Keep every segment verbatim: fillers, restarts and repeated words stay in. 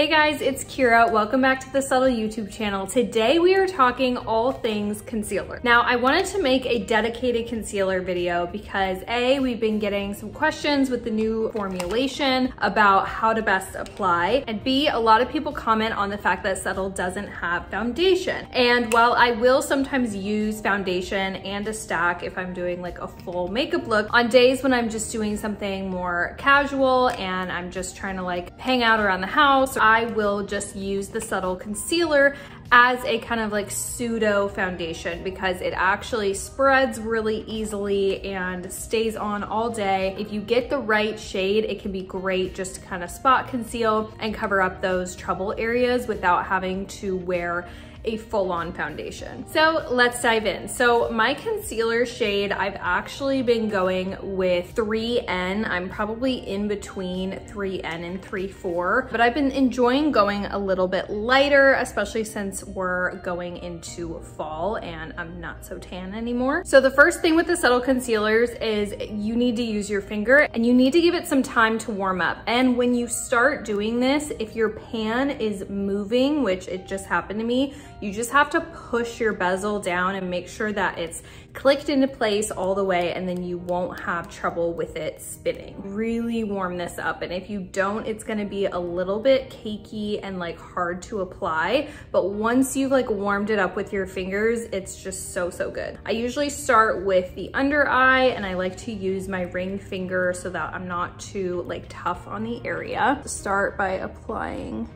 Hey guys, it's Kira. Welcome back to the Subtl YouTube channel. Today we are talking all things concealer. Now I wanted to make a dedicated concealer video because A, we've been getting some questions with the new formulation about how to best apply, and B, a lot of people comment on the fact that Subtl doesn't have foundation. And while I will sometimes use foundation and a stack if I'm doing like a full makeup look, on days when I'm just doing something more casual and I'm just trying to like hang out around the house, or I will just use the Subtl concealer as a kind of like pseudo foundation because it actually spreads really easily and stays on all day. If you get the right shade, it can be great just to kind of spot conceal and cover up those trouble areas without having to wear a full-on foundation. So let's dive in. So my concealer shade, I've actually been going with three N. I'm probably in between three N and three four, but I've been enjoying going a little bit lighter, especially since we're going into fall and I'm not so tan anymore. So the first thing with the Subtl concealers is you need to use your finger and you need to give it some time to warm up. And when you start doing this, if your pan is moving, which it just happened to me, you just have to push your bezel down and make sure that it's clicked into place all the way, and then you won't have trouble with it spinning. Really warm this up, and if you don't, it's gonna be a little bit cakey and like hard to apply, but once you've like warmed it up with your fingers, it's just so, so good. I usually start with the under eye, and I like to use my ring finger so that I'm not too like tough on the area. Start by applying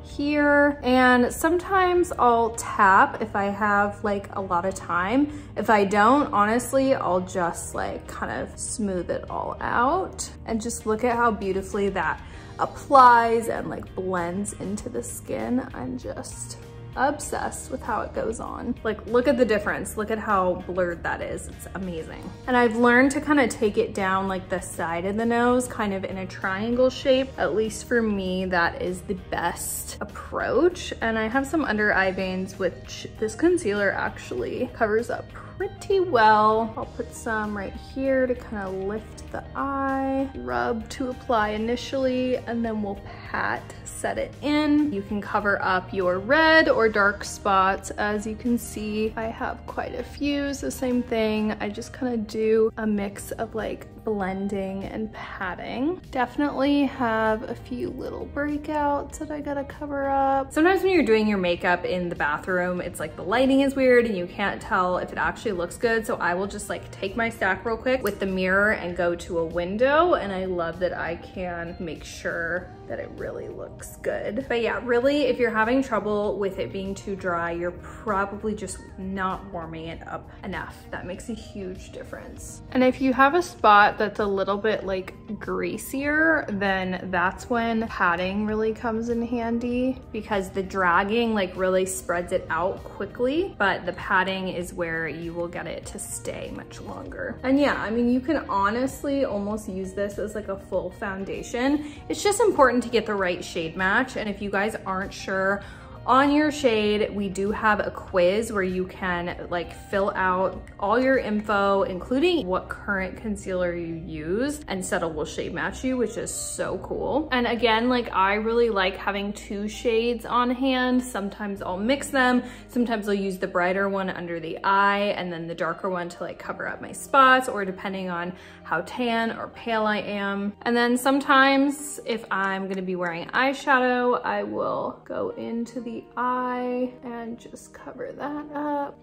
here, and sometimes I'll tap if I have like a lot of time. If I don't, honestly, I'll just like kind of smooth it all out, and just look at how beautifully that applies and like blends into the skin. I'm just obsessed with how it goes on. Like, look at the difference. Look at how blurred that is. It's amazing. And I've learned to kind of take it down like the side of the nose, kind of in a triangle shape. At least for me, that is the best approach. And I have some under eye veins, which this concealer actually covers up pretty well. I'll put some right here to kind of lift the eye, rub to apply initially, and then we'll pat, set it in. You can cover up your red or dark spots. As you can see, I have quite a few, so same thing. I just kind of do a mix of like blending and patting. Definitely have a few little breakouts that I gotta cover up. Sometimes when you're doing your makeup in the bathroom, it's like the lighting is weird and you can't tell if it actually looks good. So I will just like take my stack real quick with the mirror and go to a window. And I love that I can make sure that it really looks good. But yeah, really, if you're having trouble with it being too dry, you're probably just not warming it up enough. That makes a huge difference. And if you have a spot that's a little bit like greasier, then that's when padding really comes in handy because the dragging like really spreads it out quickly, but the padding is where you will get it to stay much longer. And yeah, I mean, you can honestly almost use this as like a full foundation. It's just important to get the right shade match, and if you guys aren't sure on your shade, we do have a quiz where you can like fill out all your info, including what current concealer you use, and Subtl will shade match you, which is so cool. And again, like I really like having two shades on hand. Sometimes I'll mix them. Sometimes I'll use the brighter one under the eye and then the darker one to like cover up my spots, or depending on how tan or pale I am. And then sometimes if I'm gonna be wearing eyeshadow, I will go into the eye and just cover that up.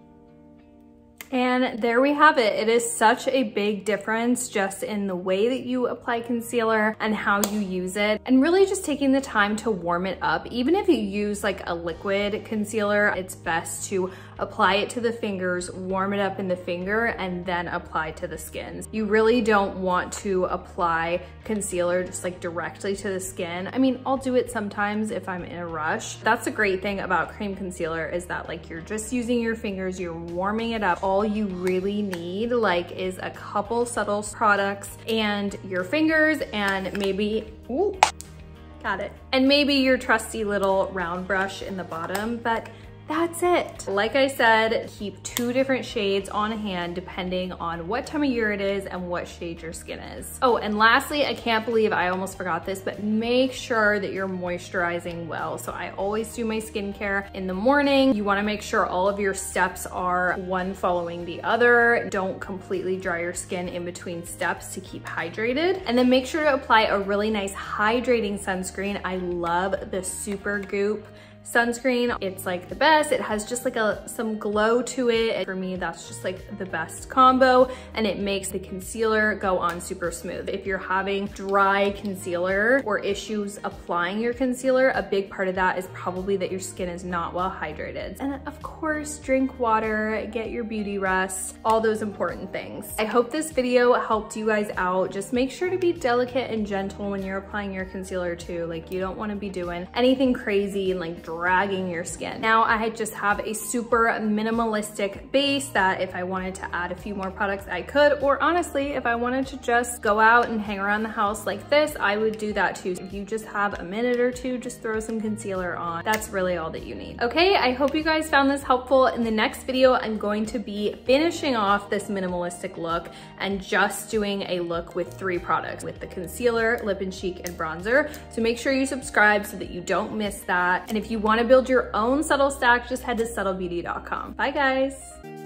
And there we have it. It is such a big difference just in the way that you apply concealer and how you use it, and really just taking the time to warm it up. Even if you use like a liquid concealer, it's best to apply it to the fingers, warm it up in the finger, and then apply to the skin. You really don't want to apply concealer just like directly to the skin. I mean, I'll do it sometimes if I'm in a rush. That's the great thing about cream concealer, is that like you're just using your fingers, you're warming it up. All All you really need like is a couple Subtl products and your fingers, and maybe, ooh, got it. And maybe your trusty little round brush in the bottom, but That's it. Like I said, keep two different shades on hand depending on what time of year it is and what shade your skin is. Oh, and lastly, I can't believe I almost forgot this, but make sure that you're moisturizing well. So I always do my skincare in the morning. You wanna make sure all of your steps are one following the other. Don't completely dry your skin in between steps to keep hydrated. And then make sure to apply a really nice hydrating sunscreen. I love the Supergoop sunscreen. It's like the best. It has just like a some glow to it. For me, that's just like the best combo, and it makes the concealer go on super smooth. If you're having dry concealer or issues applying your concealer, a big part of that is probably that your skin is not well hydrated. And of course, drink water, get your beauty rest, all those important things. I hope this video helped you guys out. Just make sure to be delicate and gentle when you're applying your concealer too. Like, you don't want to be doing anything crazy and like dragging your skin. Now I just have a super minimalistic base that if I wanted to add a few more products I could, or honestly, if I wanted to just go out and hang around the house like this, I would do that too. If you just have a minute or two, just throw some concealer on. That's really all that you need. Okay, I hope you guys found this helpful. In the next video, I'm going to be finishing off this minimalistic look and just doing a look with three products, with the concealer, lip and cheek, and bronzer. So make sure you subscribe so that you don't miss that. And if you want to build your own subtle stack, just head to subtle beauty dot com. Bye guys.